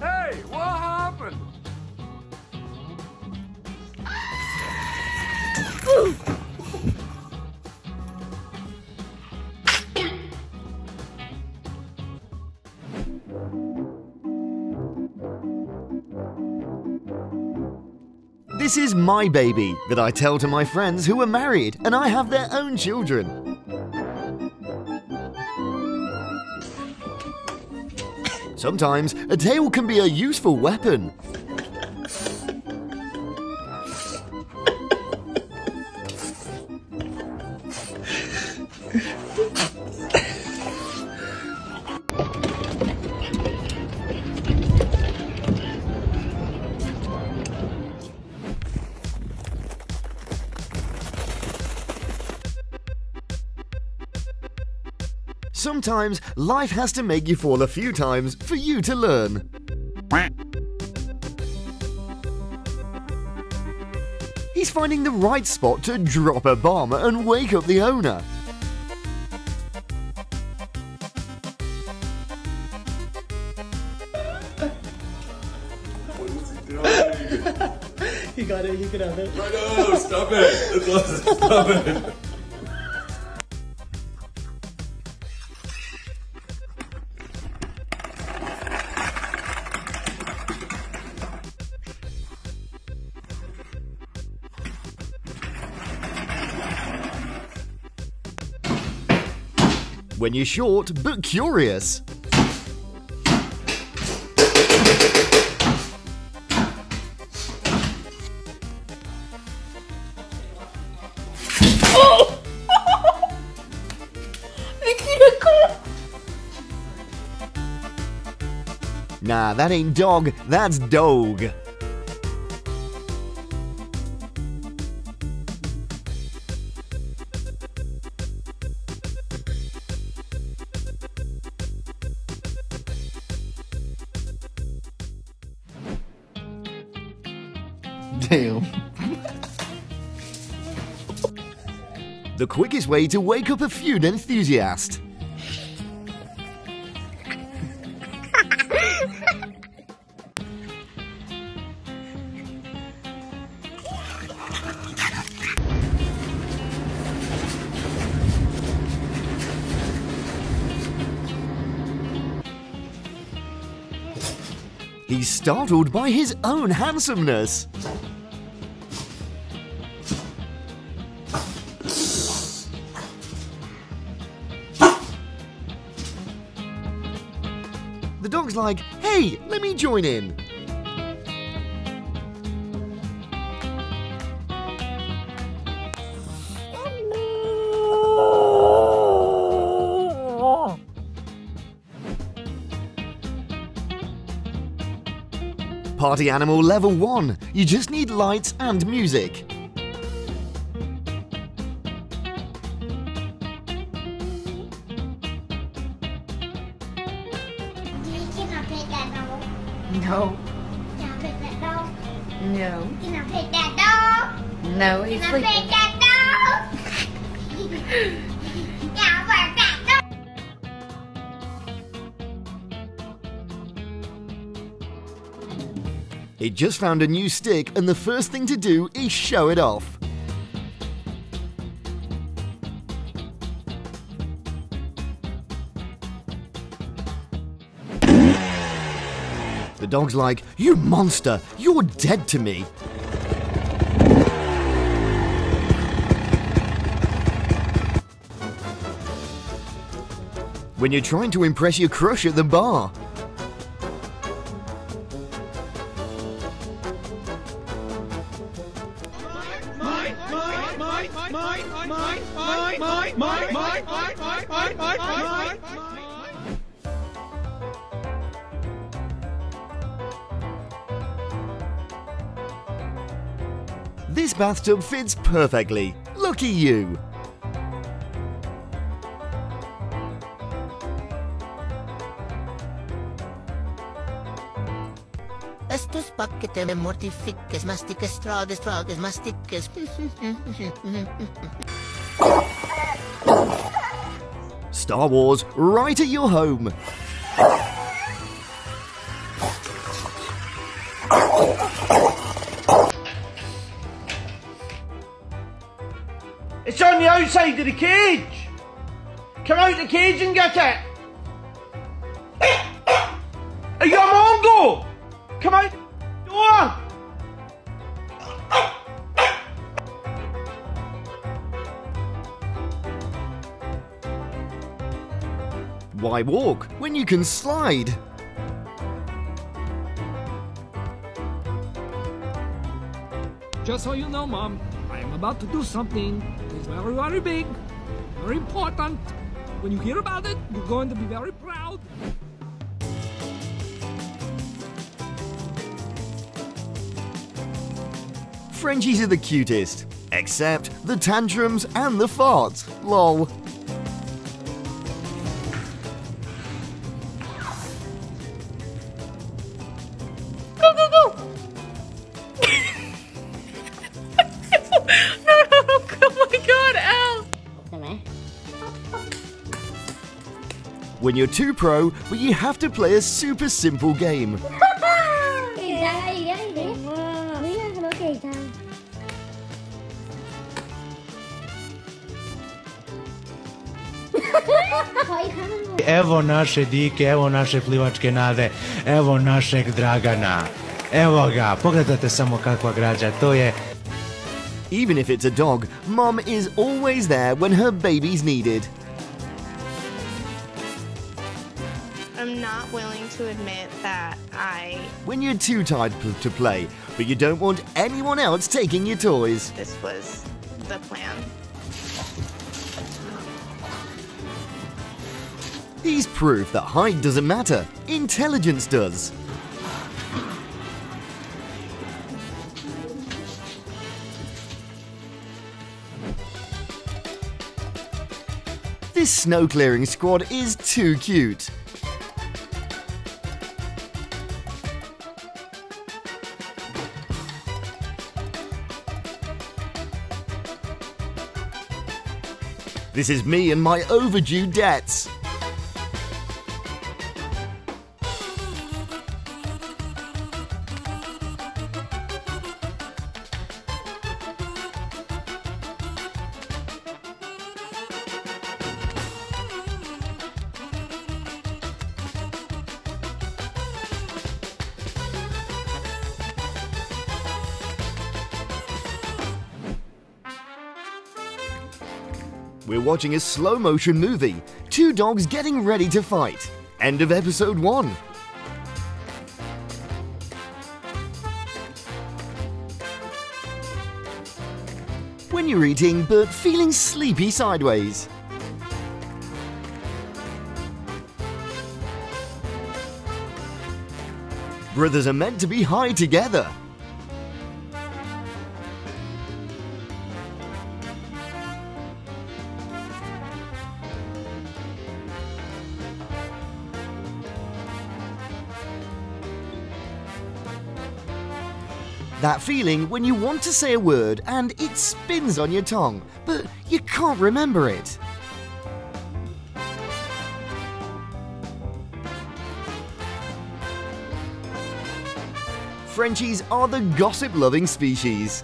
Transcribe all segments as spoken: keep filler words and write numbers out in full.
Hey, what happened? This is my baby that I tell to my friends who are married and I have their own children. Sometimes, a tail can be a useful weapon. Sometimes, life has to make you fall a few times for you to learn. He's finding the right spot to drop a bomb and wake up the owner. What is he doing? You got it, you can have it. No, no, stop it. Stop it. When you're short but curious. Oh! Nah, that ain't dog, that's dog. Damn. The quickest way to wake up a feud enthusiast. He's startled by his own handsomeness. The dog's like, hey, let me join in. Party animal level one. You just need lights and music. No. Can I pet that dog? No. Can I pet that dog? No, he's sleeping. Can I pet that dog? Can I pet that dog? It just found a new stick and the first thing to do is show it off. The dog's like, you monster, you're dead to me. When you're trying to impress your crush at the bar. This bathtub fits perfectly. Lucky you! Estes paquete mortifiques, mastiques, tragues, tragues, mastiques. Star Wars, right at your home! It's on the outside of the cage. Come out the cage and get it. Are you a mongo? Come out the door. Why walk when you can slide? Just so you know, Mom, I am about to do something that's very, very big, very important. When you hear about it, you're going to be very proud. Frenchies are the cutest, except the tantrums and the farts, lol. When you're too pro, but you have to play a super simple game. Evo naše dike, evo naše plivačke nade, evo našeg Dragana. Evo ga, pogledajte samo kakva građa, to je. Even if it's a dog, Mom is always there when her baby's needed. I'm not willing to admit that I... When you're too tired to play, but you don't want anyone else taking your toys. This was the plan. He's proof that height doesn't matter, intelligence does. This snow clearing squad is too cute. This is me and my overdue debts. We're watching a slow-motion movie. Two dogs getting ready to fight. End of episode one. When you're eating but feeling sleepy sideways. Brothers are meant to be high together. That feeling when you want to say a word and it spins on your tongue, but you can't remember it. Frenchies are the gossip-loving species.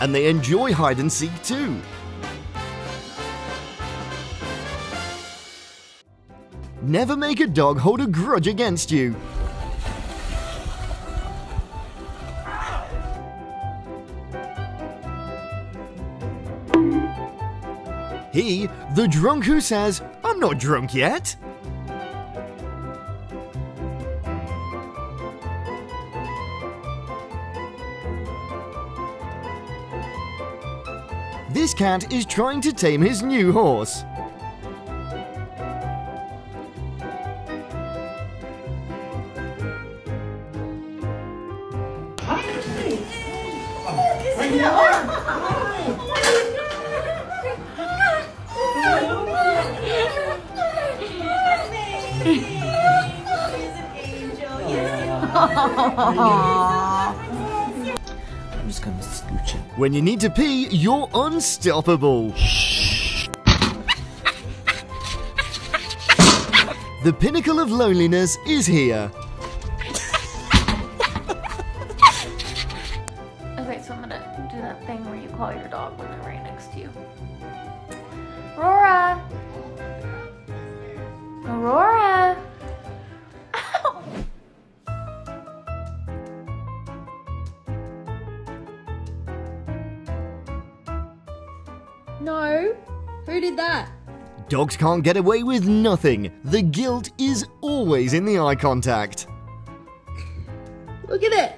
And they enjoy hide-and-seek too. Never make a dog hold a grudge against you. He, the drunk who says, "I'm not drunk yet." This cat is trying to tame his new horse. I'm just gonna scooch it. When you need to pee, you're unstoppable. The pinnacle of loneliness is here. Okay, so I'm gonna do that thing where you call your dog when they're right next to you. Aurora! Aurora! No, who did that? Dogs can't get away with nothing. The guilt is always in the eye contact. Look at it.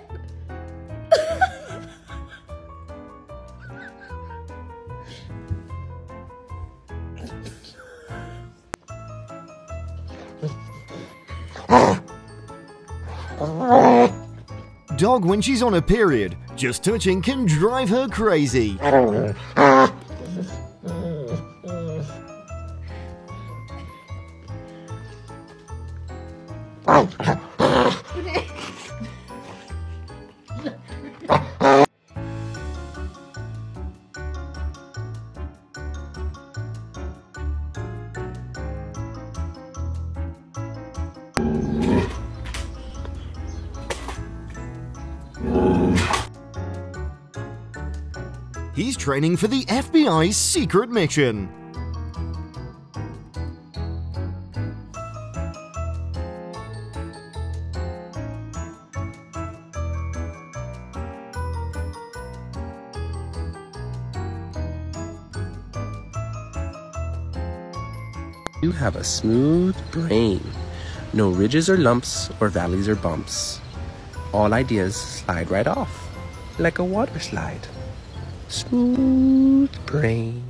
Dog when she's on a period, just touching can drive her crazy. He's training for the F B I's secret mission. You have a smooth brain. No ridges or lumps or valleys or bumps. All ideas slide right off, like a water slide. Smooth brain.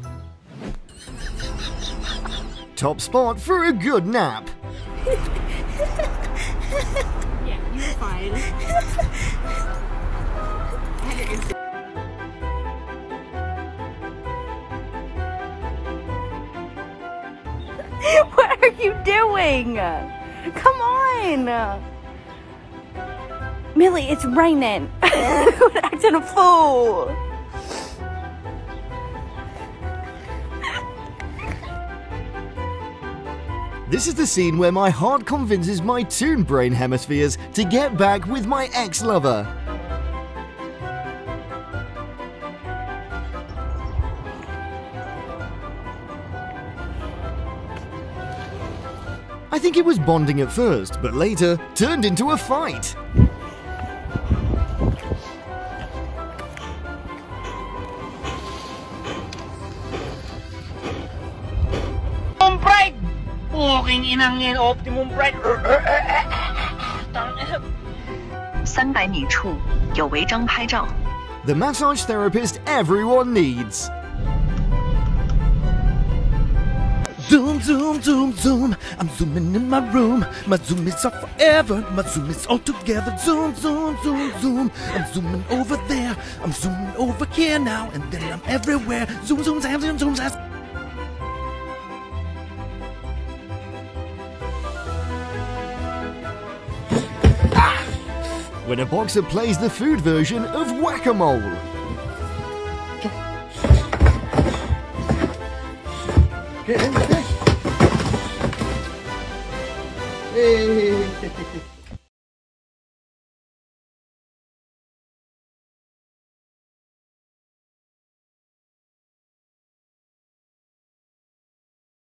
Top spot for a good nap. Yeah, you're fine. What are you doing? Come on. Millie, it's raining. I'm acting a fool. This is the scene where my heart convinces my tuned brain hemispheres to get back with my ex-lover. I think it was bonding at first, but later turned into a fight. Optimum Bright. The massage therapist everyone needs. Zoom, zoom, zoom, zoom. I'm zooming in my room. My zoom is up forever. My zoom is all together. Zoom, zoom, zoom, zoom. I'm zooming over there. I'm zooming over here now. And then I'm everywhere. Zoom, zoom, zam, zoom, zoom, zam. When a boxer plays the food version of whack-a-mole. Hey.